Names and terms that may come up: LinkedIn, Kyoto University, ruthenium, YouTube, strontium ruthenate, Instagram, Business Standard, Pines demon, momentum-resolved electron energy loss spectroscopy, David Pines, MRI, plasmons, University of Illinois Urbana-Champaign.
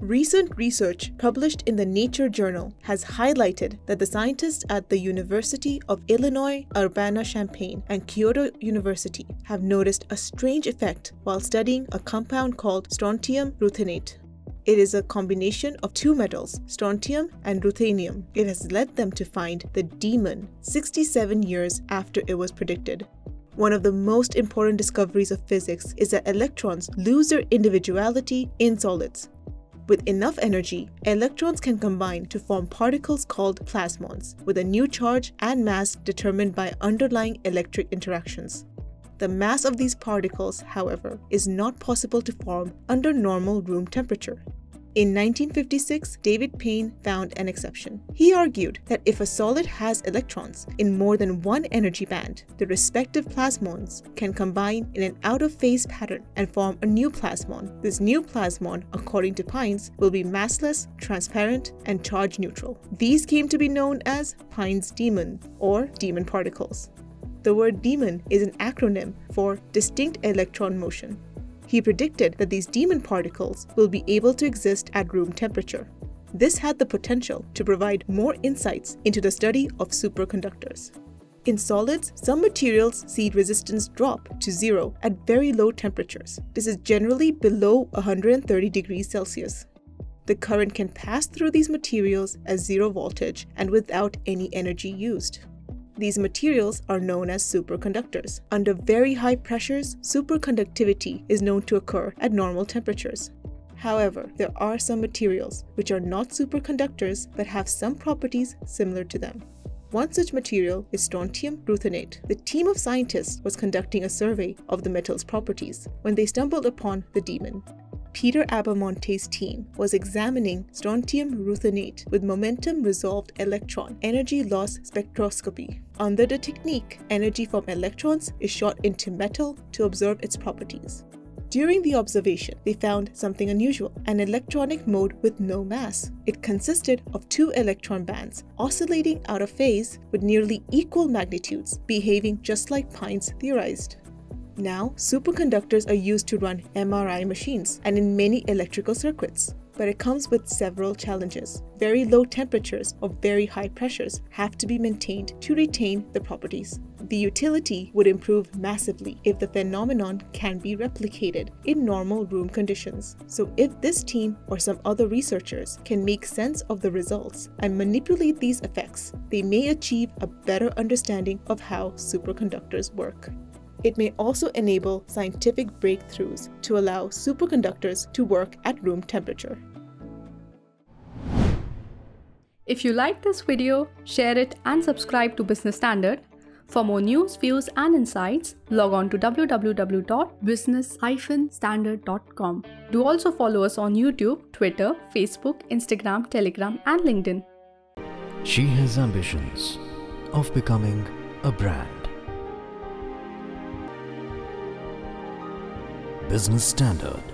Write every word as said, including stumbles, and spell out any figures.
Recent research published in the Nature journal has highlighted that the scientists at the University of Illinois Urbana-Champaign and Kyoto University have noticed a strange effect while studying a compound called strontium ruthenate. It is a combination of two metals, strontium and ruthenium. It has led them to find the demon sixty-seven years after it was predicted. One of the most important discoveries of physics is that electrons lose their individuality in solids. With enough energy, electrons can combine to form particles called plasmons, with a new charge and mass determined by underlying electric interactions. The mass of these particles, however, is not possible to form under normal room temperature. In nineteen fifty-six, David Pines found an exception. He argued that if a solid has electrons in more than one energy band, the respective plasmons can combine in an out-of-phase pattern and form a new plasmon. This new plasmon, according to Pines, will be massless, transparent, and charge neutral. These came to be known as Pines demon, or demon particles. The word demon is an acronym for distinct electron motion. He predicted that these demon particles will be able to exist at room temperature. This had the potential to provide more insights into the study of superconductors. In solids, some materials see resistance drop to zero at very low temperatures. This is generally below one hundred thirty degrees Celsius. The current can pass through these materials at zero voltage and without any energy used. These materials are known as superconductors. Under very high pressures, superconductivity is known to occur at normal temperatures. However, there are some materials which are not superconductors but have some properties similar to them. One such material is strontium ruthenate. The team of scientists was conducting a survey of the metal's properties when they stumbled upon the demon. Peter Abamonte's team was examining strontium ruthenate with momentum-resolved electron energy loss spectroscopy. Under the technique, energy from electrons is shot into metal to observe its properties. During the observation, they found something unusual, an electronic mode with no mass. It consisted of two electron bands, oscillating out of phase with nearly equal magnitudes, behaving just like Pines theorized. Now, superconductors are used to run M R I machines and in many electrical circuits, but it comes with several challenges. Very low temperatures or very high pressures have to be maintained to retain the properties. The utility would improve massively if the phenomenon can be replicated in normal room conditions. So if this team or some other researchers can make sense of the results and manipulate these effects, they may achieve a better understanding of how superconductors work. It may also enable scientific breakthroughs to allow superconductors to work at room temperature. If you like this video, share it and subscribe to Business Standard. For more news, views and insights, log on to w w w dot business dash standard dot com. Do also follow us on YouTube, Twitter, Facebook, Instagram, Telegram and LinkedIn. She has ambitions of becoming a brand. Business Standard.